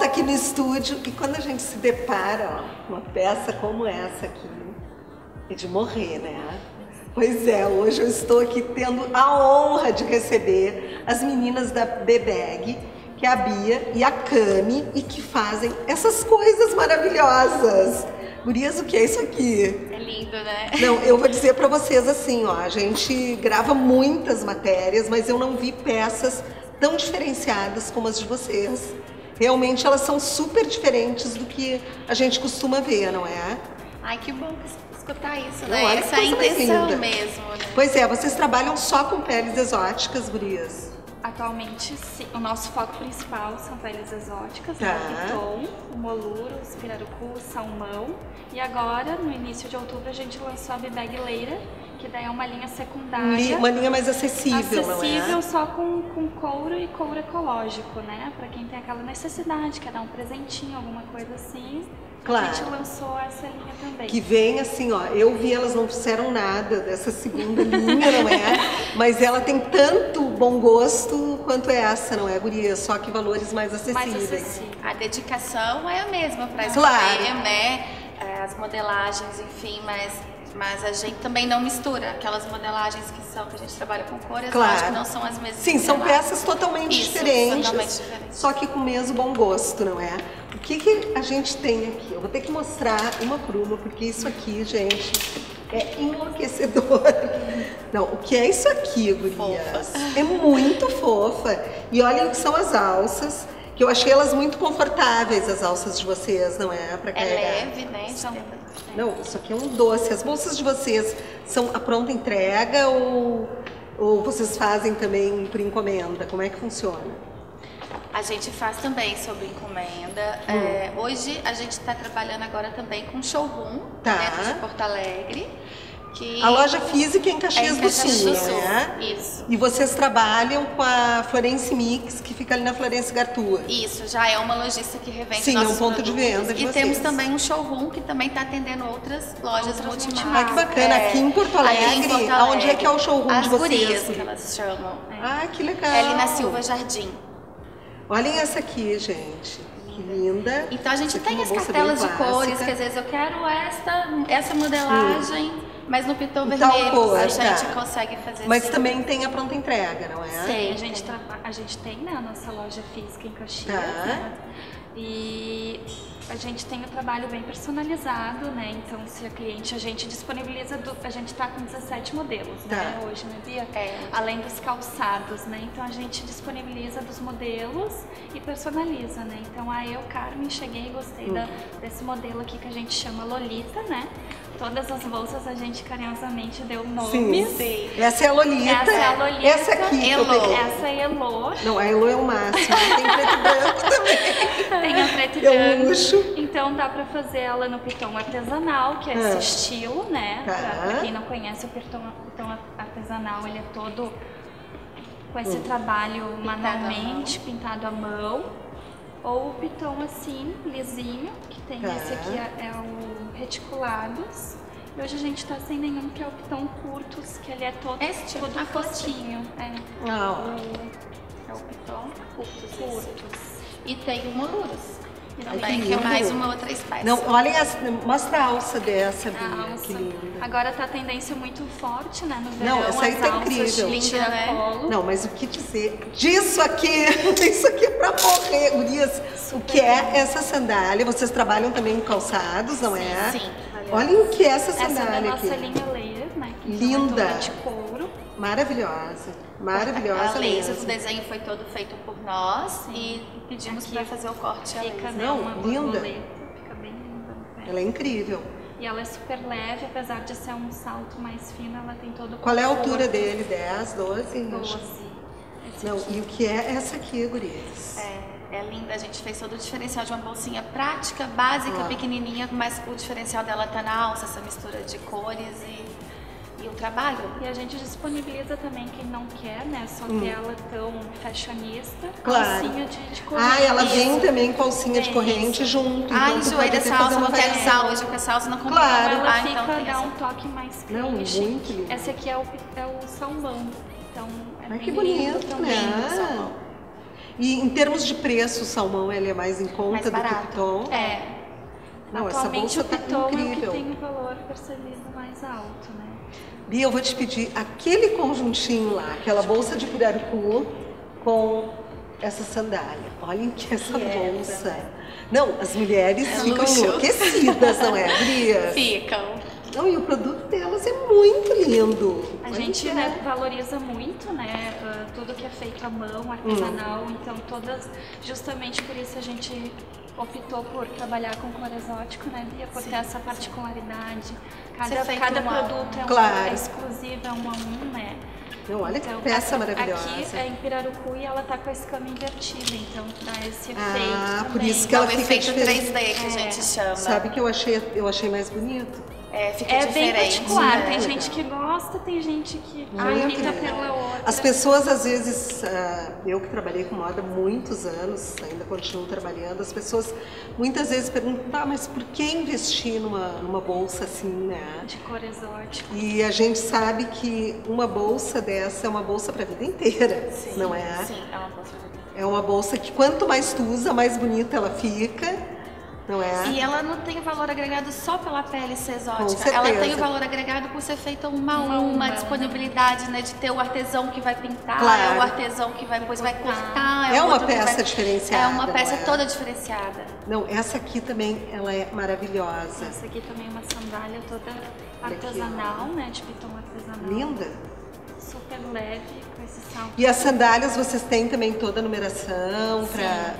volta aqui no estúdio e quando a gente se depara, ó, uma peça como essa aqui, é de morrer, né? Pois é, hoje eu estou aqui tendo a honra de receber as meninas da BBAG, que é a Bia e a Cami, e que fazem essas coisas maravilhosas. Gurias, o que é isso aqui? É lindo, né? Não, eu vou dizer pra vocês assim, ó, a gente grava muitas matérias, mas eu não vi peças tão diferenciadas como as de vocês. Realmente elas são super diferentes do que a gente costuma ver, não é? Ai, que bom escutar isso, né? Olha, essa é a intenção mesmo. Pois é, vocês trabalham só com peles exóticas, gurias? Atualmente, sim. O nosso foco principal são peles exóticas, tá, né? Piton, moluro, pirarucu, salmão. E agora, no início de outubro, a gente lançou a Bebê Guileira, que daí é uma linha secundária. Uma linha mais acessível, não é? Acessível só com couro e couro ecológico, né? Pra quem tem aquela necessidade, quer dar um presentinho, alguma coisa assim. Claro. A gente lançou essa linha também. Que vem assim, ó, eu vi, elas não fizeram nada dessa segunda linha, não é? Mas ela tem tanto bom gosto quanto essa, não é, guria? Só que valores mais acessíveis. Mais acessível. A dedicação é a mesma pra escolher, claro, né? As modelagens, enfim, mas a gente também não mistura aquelas modelagens que a gente trabalha com cores, claro, acho que não são as mesmas. Sim, são peças totalmente, isso, diferentes, totalmente diferentes, só que com o mesmo bom gosto, não é? O que que a gente tem aqui? Eu vou ter que mostrar uma por uma, porque isso aqui, gente, é enlouquecedor. Não, o que é isso aqui, gurias? É muito fofa. E olha o que são as alças. Eu achei elas muito confortáveis, as alças de vocês, não é? Pra carregar. É leve, né? Então... Não, isso aqui é um doce. As bolsas de vocês são a pronta entrega ou vocês fazem também por encomenda? Como é que funciona? A gente faz também sobre encomenda. É, hoje a gente está trabalhando agora também com showroom, tá, dentro de Porto Alegre. Que... A loja física é em Caxias do Sul, né? Isso. E vocês trabalham com a Florence Mix, que fica ali na Florence Gartua. Isso, já é uma lojista que revende. Sim, é um ponto de venda de vocês. E temos também um showroom que também está atendendo outras lojas multimarcas. Ah, que bacana. Aqui em Porto Alegre, onde é que é o showroom de vocês? As gurias, que elas chamam. Ah, que legal. É ali na Silva Jardim. Olhem essa aqui, gente. Linda. Então a gente tem as cartelas de cores, que às vezes eu quero essa modelagem, mas no piton vermelho cor, a gente consegue fazer. Mas assim, também tem a pronta entrega, não é? Sim, a gente tem na nossa loja física em Caxias, tá, né? E a gente tem o trabalho bem personalizado, né? Então, se a cliente, a gente disponibiliza, a gente tá com 17 modelos, tá, né? Hoje, né, Bia? É. Além dos calçados, né? Então, a gente disponibiliza dos modelos e personaliza, né? Então, aí eu, Carmen, cheguei e gostei desse modelo aqui que a gente chama Lolita, né? Todas as bolsas a gente carinhosamente deu nomes. Sim, sim. Essa é a Lolita. Essa é a Lolita. Essa aqui, Elo. Essa é Elo. Não, a Elo é o máximo. Tem preto e branco também. Tem a preto e branco. É um luxo. Então dá pra fazer ela no piton artesanal, que é esse estilo, né? Tá. Pra quem não conhece, o piton artesanal, ele é todo com esse trabalho manualmente, pintado à mão. Ou o piton assim, lisinho, que tem esse aqui, é o reticulados. E hoje a gente tá sem nenhum, que é o piton curtos, que ele é todo curtinho. É o piton curtos. E tem o moluros. Também, que é mais uma outra espécie. Não, olhem, mostra a alça dessa, Bia, que linda. Agora tá a tendência muito forte, né, no verão. Não, essa aí tá incrível. Linda, né? Não, mas o que dizer disso aqui? Isso aqui é pra morrer, gurias. O que é essa sandália? Vocês trabalham também em calçados, não é? Sim. Olhem o que é essa sandália aqui. Essa é a nossa linha layer, né? Linda. De couro. Maravilhosa, maravilhosa. A laser, o desenho foi todo feito por nós e pedimos para fazer o corte. Fica, né, uma borboleta, fica bem linda. Ela é incrível. E ela é super leve, apesar de ser um salto mais fino, ela tem todo o corpo. Qual é a altura dele? 10, 12? 12. Não, e o que é essa aqui, gurias? É linda, a gente fez todo o diferencial de uma bolsinha prática, básica, pequenininha, mas o diferencial dela tá na alça, essa mistura de cores e o trabalho. E a gente disponibiliza também quem não quer, né? Só que ela tão fashionista. Claro. Calcinha de corrente. Ah, ela vem também com alcinha de corrente junto. Ah, enjoei dessa alça, não quero usar hoje, porque essa alça não combina. Claro. Ela fica, então dá um toque mais clean. Esse aqui é o salmão. Então, é bem bonito também. É. E em termos de preço, o salmão ele é mais em conta do que o piton. É. Não, atualmente essa bolsa o piton tá incrível. É o que tem um valor percebido mais alto, né? Bia, eu vou te pedir aquele conjuntinho lá, aquela bolsa de pirarucu com essa sandália. Olhem que essa bolsa. Né? Não, as mulheres ficam enlouquecidas, não é, Bia? Ficam. Não, e o produto delas é muito lindo. A gente valoriza muito, né? Tudo que é feito à mão, artesanal. Então, todas, justamente por isso a gente optou por trabalhar com cor exótico, né, Bia? Por ter essa particularidade. Cada produto é, é exclusivo, é um a um, né? Então, olha que peça maravilhosa. Aqui é em Pirarucu e ela tá com esse cama invertida, então dá esse efeito. Ah, por isso que ela fica diferente. 3D que a gente chama. Sabe que eu achei mais bonito? É, fica bem particular, né? Tem gente que gosta, tem gente que imita pela outra. As pessoas às vezes, eu que trabalhei com moda há muitos anos, ainda continuo trabalhando, as pessoas muitas vezes perguntam, tá, mas por que investir numa bolsa assim, né? De cor exótica. E a gente sabe que uma bolsa dessa é uma bolsa pra vida inteira, sim, não é? Sim, é uma bolsa pra vida inteira. É uma bolsa que quanto mais tu usa, mais bonita ela fica. Não é? E ela não tem valor agregado só pela pele ser exótica, ela tem o valor agregado por ser feita uma disponibilidade, né, de ter o artesão que vai pintar, o artesão que depois vai cortar. É uma peça diferenciada. É uma peça toda diferenciada. Não, essa aqui também, ela é maravilhosa. Essa aqui também é uma sandália toda artesanal, né, de piton artesanal. Linda. Super leve com esse salto. E as sandálias vocês têm também toda a numeração,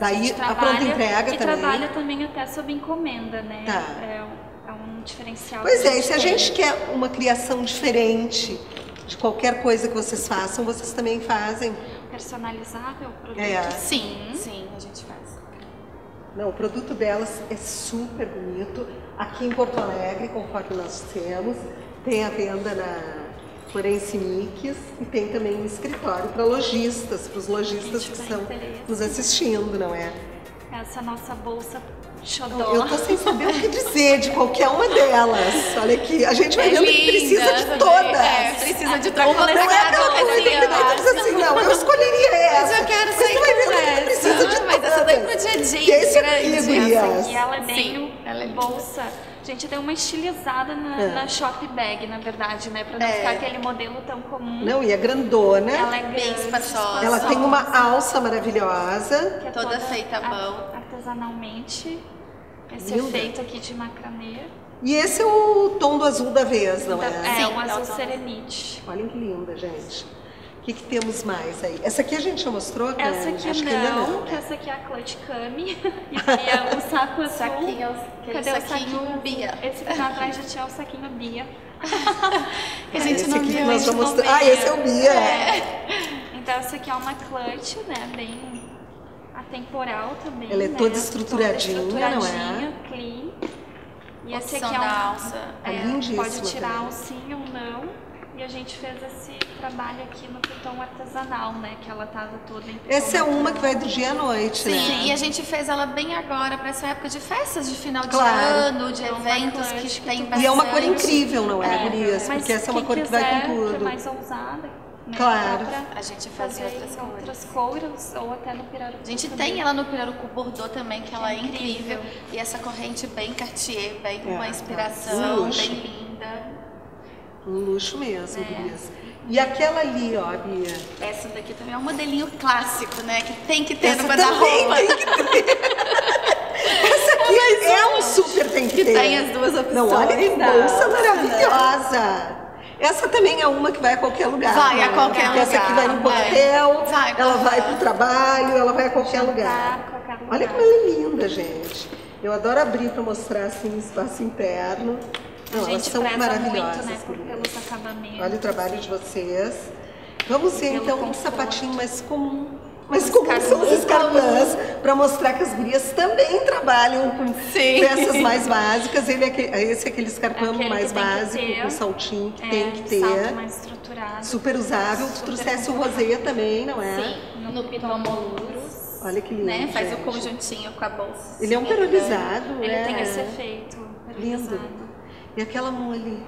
daí a pronta entrega também. E trabalha também até sob encomenda, né? Tá. É um diferencial. Pois é, e se a gente quer uma criação diferente de qualquer coisa que vocês façam, vocês também fazem? Personalizável o produto? É. Sim, sim, a gente faz. Não, o produto delas é super bonito. Aqui em Porto Alegre, conforme nós temos, tem a venda na Florence Mix e tem também um escritório para lojistas, para os lojistas que estão nos assistindo, não é? Essa nossa bolsa xodó. Eu tô sem saber o que dizer de qualquer uma delas. Olha aqui, a gente vai vendo que precisa de todas. É, precisa de todas. Não é aquela coisa que diz assim, não, eu escolheria essa. Mas eu quero sair com essa. Precisa de todas. Mas essa daí pro dia a dia. Esse aqui, e ela é meio bolsa. A gente deu uma estilizada na shop bag, na verdade, né? Pra não ficar aquele modelo tão comum. Não, e é grandona. Ela é bem espaçosa. Ela tem uma alça maravilhosa. Que é toda feita à mão. Artesanalmente. Esse efeito aqui de macramê. E esse é o tom do azul da vez, não é? É, um azul Serenity. Olhem que linda, gente. O que temos mais aí? Essa aqui a gente já mostrou, né? Essa aqui acho que essa aqui é a Clutch Cami. E é um saco azul. Saquinho, cadê o saquinho Bia? Esse que tá atrás de ti é o saquinho Bia. Que a gente não viu, nós vamos mostrar. Ah, esse é o Bia. É. Então essa aqui é uma clutch, né? Bem atemporal também. Ela é toda estruturadinha, não é? Clean. E essa aqui é uma alça. É, pode tirar a alcinha ou não. E a gente fez esse trabalho aqui no piton artesanal, né? Que ela tava toda em piton. Essa é uma que vai do dia à noite, sim, né? Sim, e a gente fez ela bem agora, para essa época de festas de final de ano, de eventos que tem bastante. E é uma cor incrível, não é, Gurias? Porque essa é uma cor que vai com tudo. Que é mais ousada, né? Claro. A gente fazia outras cores, ou até no Pirarucu. A gente tem ela no Pirarucu Bordeaux também, que ela é incrível. E essa corrente bem Cartier, bem uma inspiração, bem linda. Um luxo mesmo, Gurias. E aquela ali, ó, Bia. Essa daqui também é um modelinho clássico, né? Que tem que ter essa no guarda-roupa. Tem que ter. Essa aqui é um super tem que ter. Tem as duas opções. Não, olha que bolsa maravilhosa. Essa também é uma que vai a qualquer lugar. Vai a qualquer lugar. Essa aqui vai no hotel, ela vai pro trabalho, ela vai a qualquer lugar. Olha como ela é linda, gente. Eu adoro abrir pra mostrar, assim, o espaço interno. Não, elas são maravilhosas, né, pelos acabamentos. Olha o trabalho de vocês. Vamos ver então um sapatinho mais comum. Mas como são os escarpãs, para mostrar que as gurias também trabalham com peças mais básicas. Esse é aquele escarpão mais básico, com saltinho que tem que ter. Salto mais estruturado. Super usável. Tu trouxesse o rosé também, não é? Sim, no piton molurus. Olha que lindo, né? Faz o conjuntinho com a bolsa. Ele é um perolizado, né? Ele tem esse efeito perolizado. E aquela mule?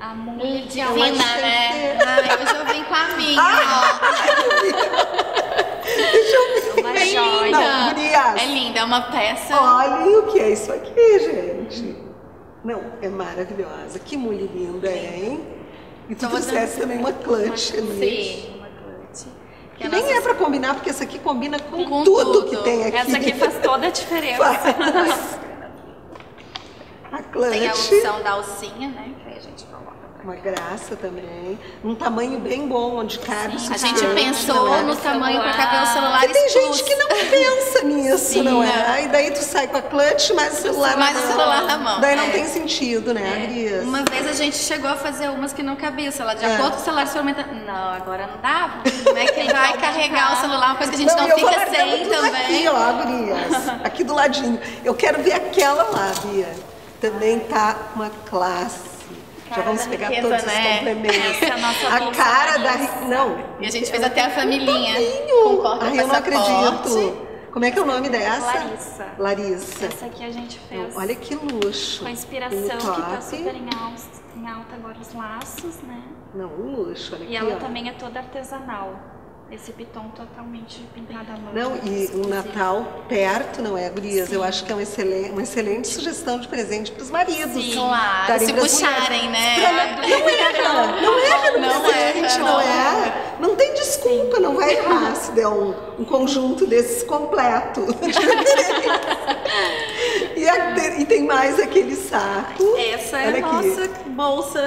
A mule de alma, né? Ai, hoje eu vim com a minha, ó. Deixa eu ver. linda! Gurias. É linda, é uma peça. Olha o que é isso aqui, gente. Não, é maravilhosa. Que mulher linda, hein? E tu trouxesse também uma clutch. Sim, uma clutch. Que nem é pra combinar, porque essa aqui combina com tudo que tem aqui. Essa aqui faz toda a diferença. Faz. A clutch. Tem a opção da alcinha, né? Que aí a gente coloca. Uma graça também. Um tamanho bem bom, onde cabe. Sim, a gente pensou no tamanho para caber o celular. Porque tem gente que não pensa nisso, sim, não é? Aí daí tu sai com a clutch, mas o celular na mão. Daí não tem sentido, né, Gris? Uma vez a gente chegou a fazer umas que não cabia o celular. De acordo com o celular, não, agora não dá. Como é que ele vai carregar o celular? Uma coisa que a gente não fica sem também. Aqui, ó, Gris. Aqui do ladinho. Eu quero ver aquela lá, Bia. Também tá uma classe. Já vamos pegar riqueza, todos, né? Os complementos. Essa nossa a cara da... Não. E a gente fez até a familhinha. Ai, eu não acredito. Como é que é o nome dessa? Larissa. Essa aqui a gente fez. Então, olha que luxo. Com a inspiração que tá super em alta agora, os laços, né? Não, um luxo. Olha aqui, e ela também é toda artesanal. Esse piton totalmente pintado à mão. Não, e o Natal perto, não é, gurias? Sim. Eu acho que é uma excelente sugestão de presente para os maridos. Sim, claro. Se puxarem, né? Não erra no presente. Não tem desculpa, sim, não vai errar se der um conjunto desses completo. E tem mais aquele saco. Essa é a nossa bolsa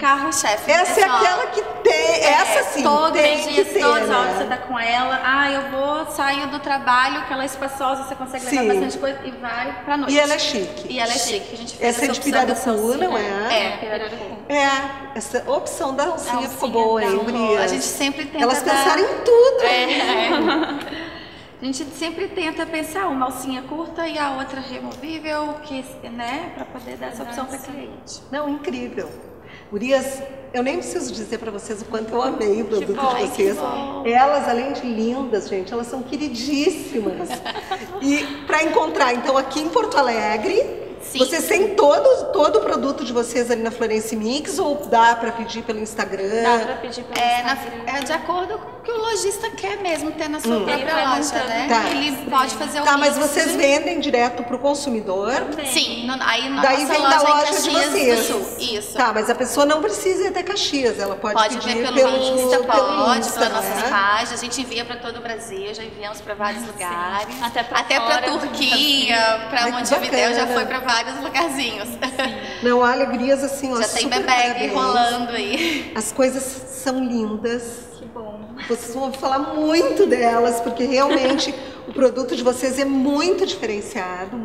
carro-chefe. Essa é aquela que tem, essa sim, tem que ter. Todas as horas você tá com ela. Ah, eu vou, saio do trabalho, que ela é espaçosa, você consegue levar bastante coisa e vai pra noite. E ela é chique. E ela é chique. A gente fez essa é de pirarucu, não é? É, pirarucu. É, essa opção da alcinha ficou boa, hein, Bria? A gente sempre tenta... Elas pensaram em tudo. A gente sempre tenta pensar uma alcinha curta e a outra removível, que, né, pra poder dar essa opção pra cliente. Não, incrível. Gurias, eu nem preciso dizer para vocês o quanto eu amei o produto de vocês. Elas, além de lindas, gente, elas são queridíssimas. E para encontrar, então, aqui em Porto Alegre, vocês têm todo o produto de vocês ali na Florence Mix, ou dá para pedir pelo Instagram? Dá para pedir pelo Instagram. É de acordo com o que o lojista quer mesmo ter na sua própria loja, né? Tá. Ele pode fazer o mix. Mas vocês vendem direto pro consumidor? Também. Sim, aí na nossa vem loja, da loja em Caxias de vocês. Isso. Tá, mas a pessoa não precisa ir até Caxias, ela pode pedir pelo Insta, pode pela nossa página. A gente envia para todo o Brasil, já enviamos para vários lugares. Até para Turquia, para Montevideo, já foi para vários lugarzinhos. Não, olha, gurias, assim, ó, já tem BBAG rolando aí. As coisas são lindas. Que bom. Vocês vão falar muito delas, porque realmente o produto de vocês é muito diferenciado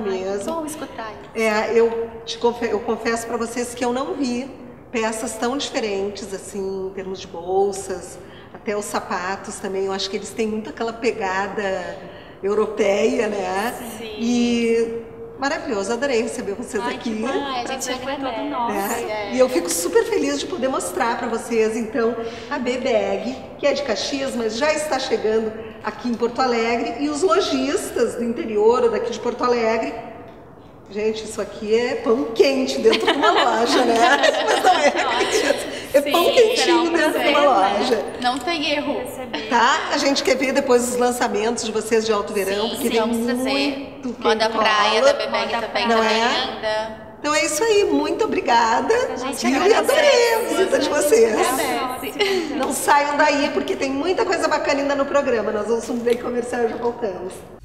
mesmo. Vamos escutar isso. É, eu confesso para vocês que eu não vi peças tão diferentes, assim, em termos de bolsas, até os sapatos também. Eu acho que eles têm muito aquela pegada europeia, né? Sim. E... maravilhoso, adorei receber vocês aqui. A gente é todo nosso. E eu fico super feliz de poder mostrar para vocês, então, a BBAG, que é de Caxias, mas já está chegando aqui em Porto Alegre. E os lojistas do interior, daqui de Porto Alegre, gente, isso aqui é pão quente dentro de uma loja, né? Mas não é, é pão quentinho dentro de uma loja. Não tem erro. Tá? A gente quer ver depois os lançamentos de vocês de alto verão, porque tem muito moda praia da Bebeca também, não é? Ainda. Então é isso aí, muito obrigada. Eu adorei a visita de vocês. Não saiam daí, porque tem muita coisa bacana ainda no programa. Nós vamos subir comercial e já voltamos.